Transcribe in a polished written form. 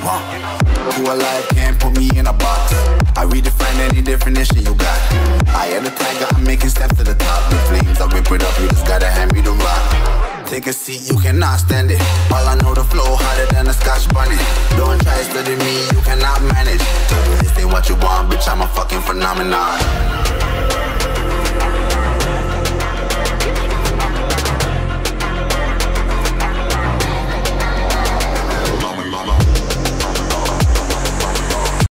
Who alive can't put me in a box? I redefine any definition you got. I am the tiger, I'm making steps to the top. The flames, I whip it up, you just gotta hand me the rock. Take a seat, you cannot stand it. All I know, the flow harder than a Scotch bunny. Don't try studying me, you cannot manage. This ain't what you want, bitch, I'm a fucking phenomenon.